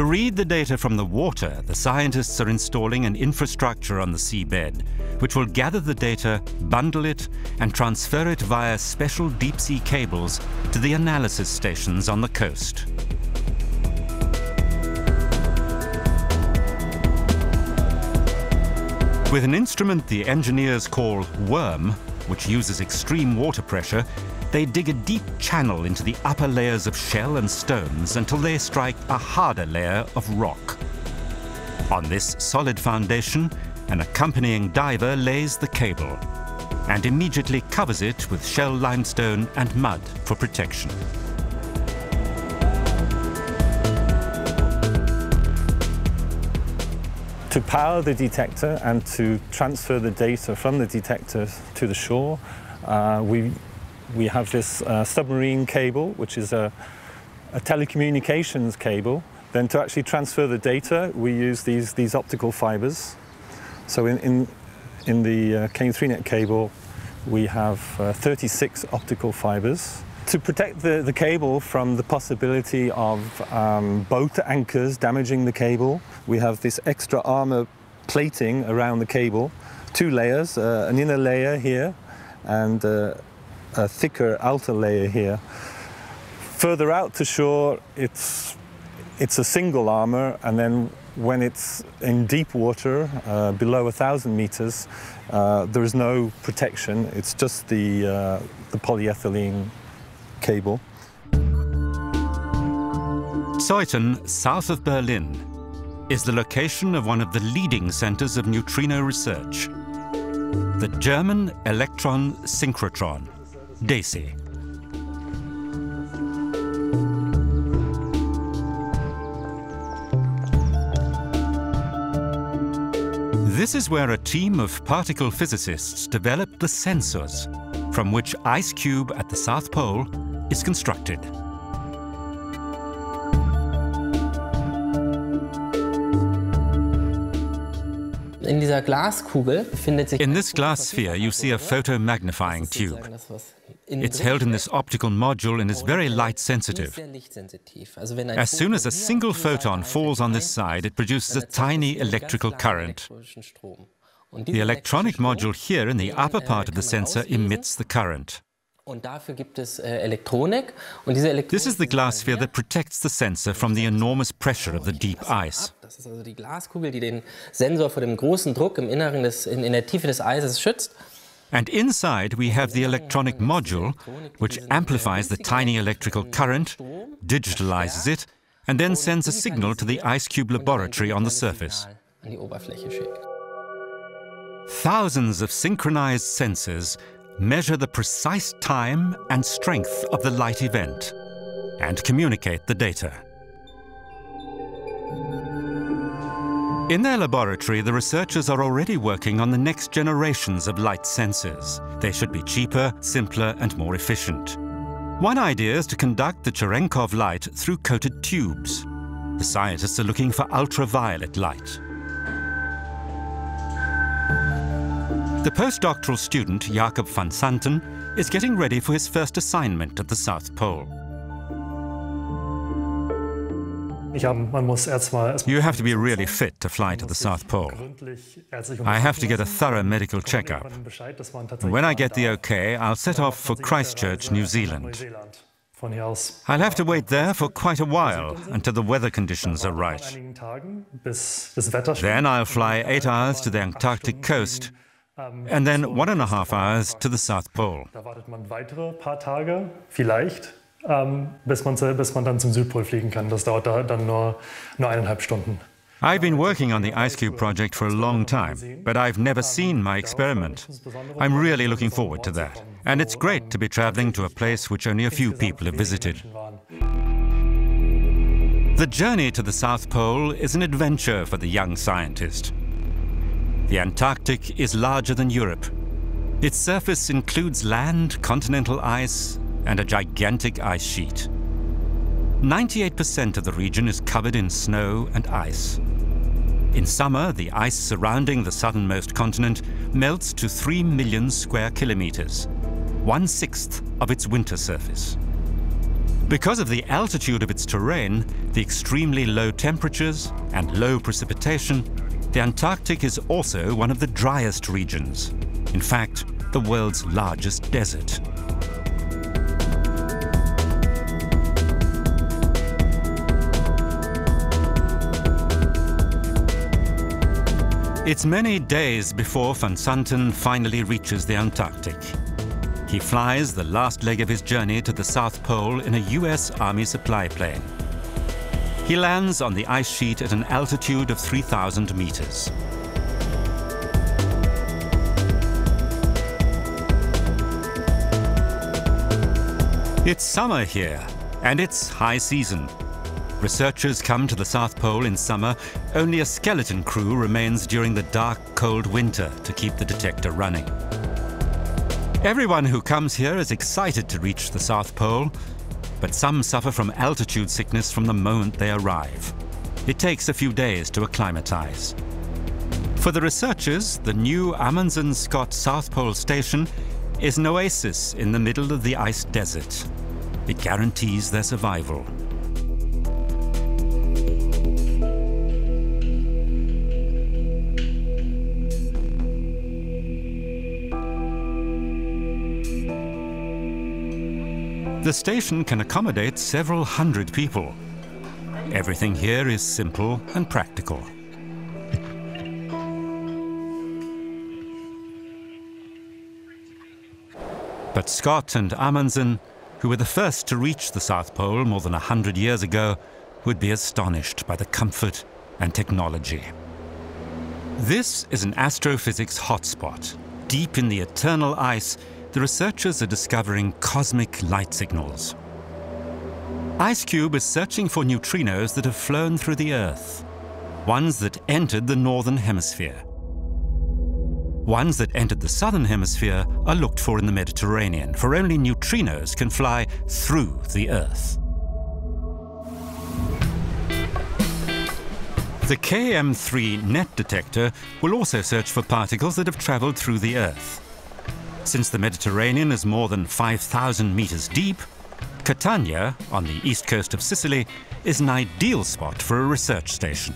To read the data from the water, the scientists are installing an infrastructure on the seabed, which will gather the data, bundle it, and transfer it via special deep-sea cables to the analysis stations on the coast. With an instrument the engineers call WORM, which uses extreme water pressure, they dig a deep channel into the upper layers of shell and stones until they strike a harder layer of rock. On this solid foundation, an accompanying diver lays the cable and immediately covers it with shell limestone and mud for protection. To power the detector and to transfer the data from the detector to the shore, we have this submarine cable, which is a telecommunications cable. Then to actually transfer the data, we use these optical fibers. So in the KM3NeT cable, we have 36 optical fibers. To protect the cable from the possibility of boat anchors damaging the cable, we have this extra armor plating around the cable. Two layers, an inner layer here and a thicker outer layer here. Further out to shore, it's a single armor, and then when it's in deep water, below 1,000 meters, there is no protection. It's just the polyethylene cable. Zeuthen, south of Berlin, is the location of one of the leading centers of neutrino research, the German electron synchrotron, DESY. This is where a team of particle physicists developed the sensors from which IceCube at the South Pole is constructed. In this glass sphere, you see a photomagnifying tube. It's held in this optical module and is very light sensitive. As soon as a single photon falls on this side, it produces a tiny electrical current. The electronic module here in the upper part of the sensor emits the current. This is the glass sphere that protects the sensor from the enormous pressure of the deep ice. And inside we have the electronic module, which amplifies the tiny electrical current, digitalizes it, and then sends a signal to the IceCube laboratory on the surface. Thousands of synchronized sensors measure the precise time and strength of the light event and communicate the data. In their laboratory, the researchers are already working on the next generations of light sensors. They should be cheaper, simpler, and more efficient. One idea is to conduct the Cherenkov light through coated tubes. The scientists are looking for ultraviolet light. The postdoctoral student, Jakob van Santen, is getting ready for his first assignment at the South Pole. You have to be really fit to fly to the South Pole. I have to get a thorough medical checkup. When I get the OK, I'll set off for Christchurch, New Zealand. I'll have to wait there for quite a while until the weather conditions are right. Then I'll fly 8 hours to the Antarctic coast, and then 1.5 hours to the South Pole. I've been working on the IceCube project for a long time, but I've never seen my experiment. I'm really looking forward to that. And it's great to be traveling to a place which only a few people have visited. The journey to the South Pole is an adventure for the young scientist. The Antarctic is larger than Europe. Its surface includes land, continental ice, and a gigantic ice sheet. 98% of the region is covered in snow and ice. In summer, the ice surrounding the southernmost continent melts to 3 million square kilometers, 1/6 of its winter surface. Because of the altitude of its terrain, the extremely low temperatures and low precipitation, the Antarctic is also one of the driest regions. In fact, the world's largest desert. It's many days before van Santen finally reaches the Antarctic. He flies the last leg of his journey to the South Pole in a US Army supply plane. He lands on the ice sheet at an altitude of 3,000 meters. It's summer here, and it's high season. Researchers come to the South Pole in summer. Only a skeleton crew remains during the dark, cold winter to keep the detector running. Everyone who comes here is excited to reach the South Pole, but some suffer from altitude sickness from the moment they arrive. It takes a few days to acclimatize. For the researchers, the new Amundsen-Scott South Pole Station is an oasis in the middle of the ice desert. It guarantees their survival. The station can accommodate several hundred people. Everything here is simple and practical. But Scott and Amundsen, who were the first to reach the South Pole more than 100 years ago, would be astonished by the comfort and technology. This is an astrophysics hotspot. Deep in the eternal ice, the researchers are discovering cosmic light signals. IceCube is searching for neutrinos that have flown through the Earth, ones that entered the northern hemisphere. Ones that entered the southern hemisphere are looked for in the Mediterranean, for only neutrinos can fly through the Earth. The KM3NeT detector will also search for particles that have traveled through the Earth. Since the Mediterranean is more than 5,000 meters deep, Catania, on the east coast of Sicily, is an ideal spot for a research station.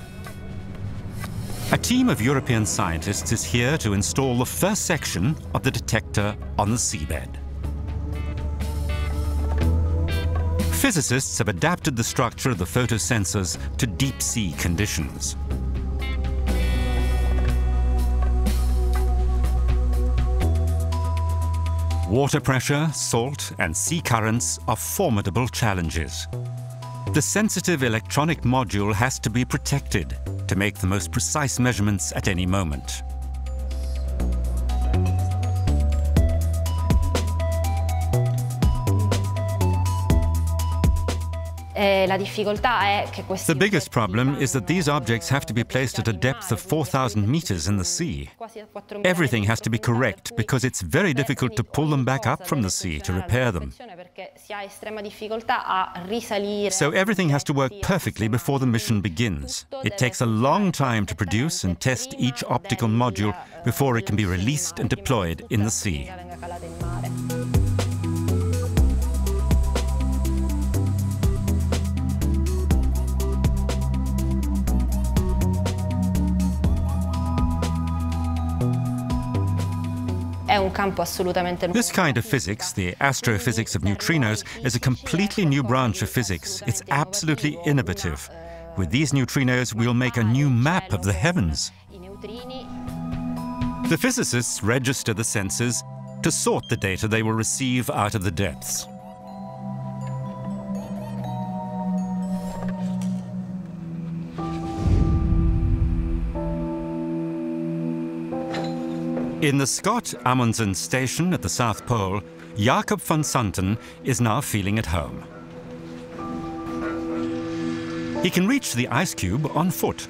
A team of European scientists is here to install the first section of the detector on the seabed. Physicists have adapted the structure of the photosensors to deep-sea conditions. Water pressure, salt, and sea currents are formidable challenges. The sensitive electronic module has to be protected to make the most precise measurements at any moment. The biggest problem is that these objects have to be placed at a depth of 4,000 meters in the sea. Everything has to be correct because it's very difficult to pull them back up from the sea to repair them. So everything has to work perfectly before the mission begins. It takes a long time to produce and test each optical module before it can be released and deployed in the sea. This kind of physics, the astrophysics of neutrinos, is a completely new branch of physics. It's absolutely innovative. With these neutrinos, we'll make a new map of the heavens. The physicists register the sensors to sort the data they will receive out of the depths. In the Scott Amundsen station at the South Pole, Jakob van Santen is now feeling at home. He can reach the IceCube on foot.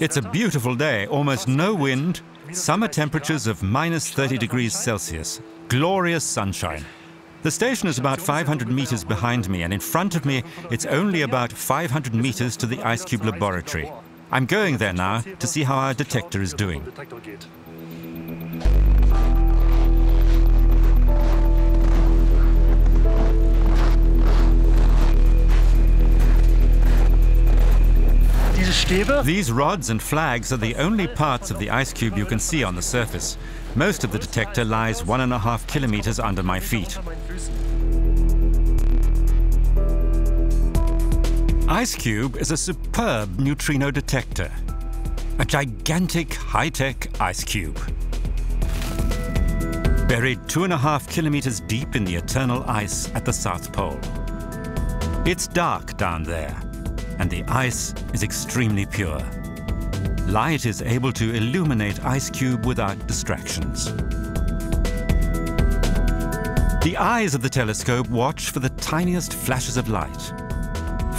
It's a beautiful day, almost no wind, summer temperatures of minus 30 degrees Celsius, glorious sunshine. The station is about 500 meters behind me, and in front of me, it's only about 500 meters to the IceCube laboratory. I'm going there now to see how our detector is doing. These rods and flags are the only parts of the IceCube you can see on the surface. Most of the detector lies 1.5 kilometers under my feet. IceCube is a superb neutrino detector. A gigantic high-tech IceCube. Buried 2.5 kilometers deep in the eternal ice at the South Pole. It's dark down there, and the ice is extremely pure. Light is able to illuminate IceCube without distractions. The eyes of the telescope watch for the tiniest flashes of light.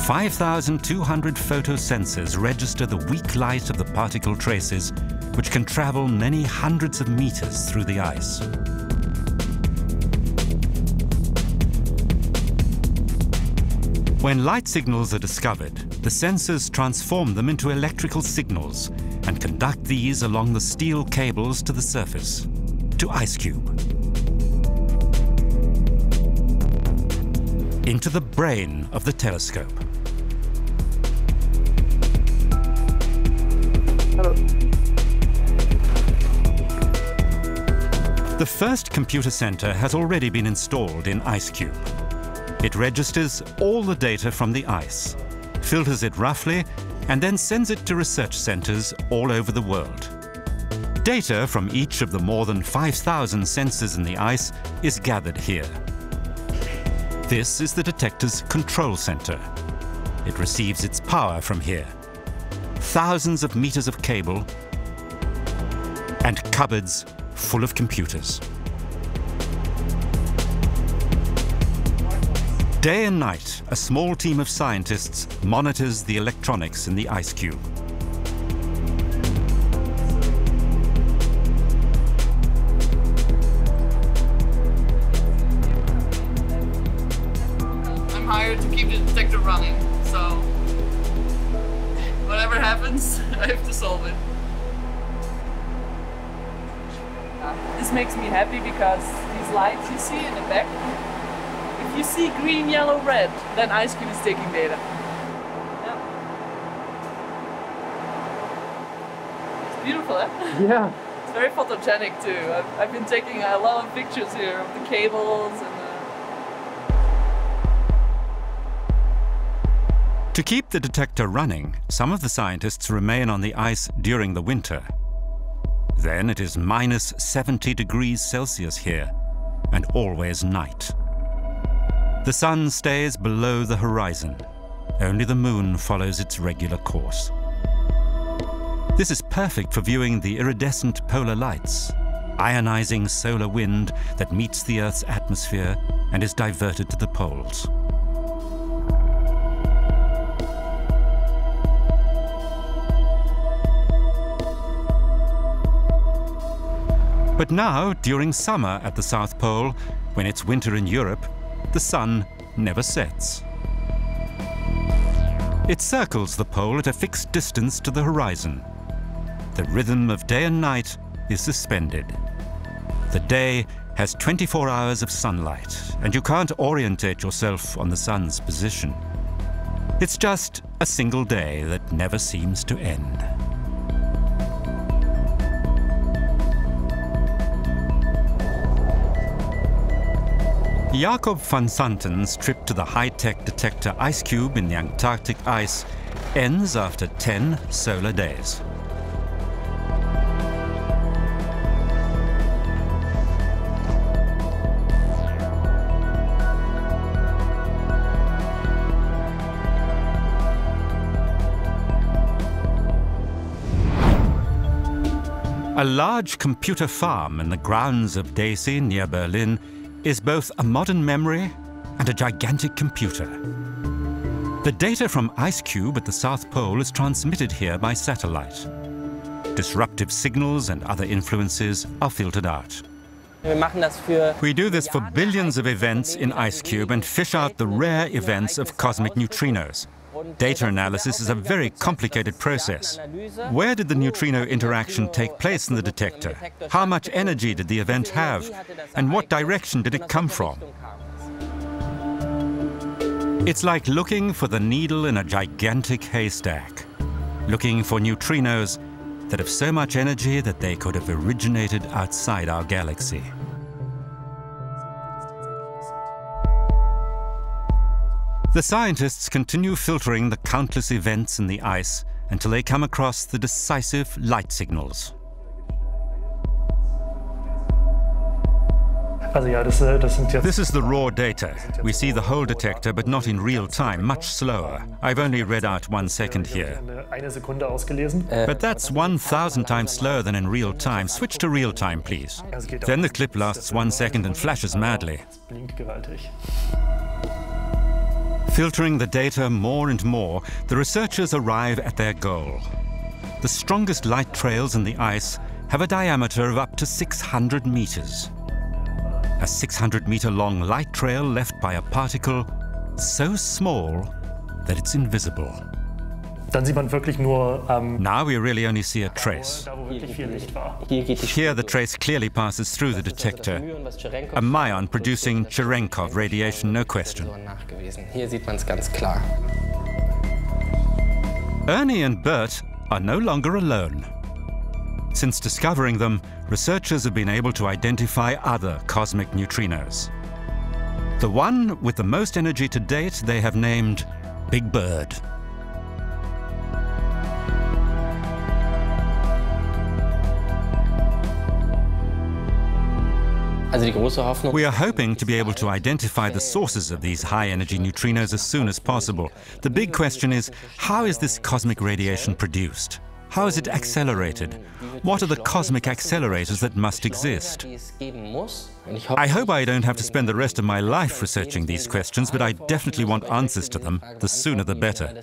5,200 photosensors register the weak light of the particle traces, which can travel many hundreds of meters through the ice. When light signals are discovered, the sensors transform them into electrical signals and conduct these along the steel cables to the surface, to IceCube, into the brain of the telescope. Hello. The first computer center has already been installed in IceCube. It registers all the data from the ice, filters it roughly, and then sends it to research centers all over the world. Data from each of the more than 5,000 sensors in the ice is gathered here. This is the detector's control center. It receives its power from here. Thousands of meters of cable and cupboards full of computers. Day and night, a small team of scientists monitors the electronics in the IceCube. I'm hired to keep the detector running, so whatever happens, I have to solve it. This makes me happy because these lights you see in the back, if you see green, yellow, red, then IceCube is taking data. Yeah. It's beautiful, eh? Yeah. It's very photogenic too. I've been taking a lot of pictures here of the cables and To keep the detector running, some of the scientists remain on the ice during the winter. Then it is -70°C here, and always night. The sun stays below the horizon. Only the moon follows its regular course. This is perfect for viewing the iridescent polar lights, ionizing solar wind that meets the Earth's atmosphere and is diverted to the poles. But now, during summer at the South Pole, when it's winter in Europe, the sun never sets. It circles the pole at a fixed distance to the horizon. The rhythm of day and night is suspended. The day has 24 hours of sunlight, and you can't orientate yourself on the sun's position. It's just a single day that never seems to end. Jakob van Santen's trip to the high-tech detector IceCube in the Antarctic ice ends after 10 solar days. A large computer farm in the grounds of DESY near Berlin is both a modern memory and a gigantic computer. The data from IceCube at the South Pole is transmitted here by satellite. Disruptive signals and other influences are filtered out. We do this for billions of events in IceCube and fish out the rare events of cosmic neutrinos, Data analysis is a very complicated process. Where did the neutrino interaction take place in the detector? How much energy did the event have? And what direction did it come from? It's like looking for the needle in a gigantic haystack, looking for neutrinos that have so much energy that they could have originated outside our galaxy. The scientists continue filtering the countless events in the ice until they come across the decisive light signals. This is the raw data. We see the whole detector, but not in real time, much slower. I've only read out 1 second here. But that's 1,000 times slower than in real time. Switch to real time, please. Then the clip lasts 1 second and flashes madly. Filtering the data more and more, the researchers arrive at their goal. The strongest light trails in the ice have a diameter of up to 600 meters. A 600-meter long light trail left by a particle so small that it's invisible. Now we really only see a trace. Here the trace clearly passes through the detector, a muon producing Cherenkov radiation, no question. Ernie and Bert are no longer alone. Since discovering them, researchers have been able to identify other cosmic neutrinos. The one with the most energy to date they have named Big Bird. We are hoping to be able to identify the sources of these high-energy neutrinos as soon as possible. The big question is, how is this cosmic radiation produced? How is it accelerated? What are the cosmic accelerators that must exist? I hope I don't have to spend the rest of my life researching these questions, but I definitely want answers to them. The sooner the better.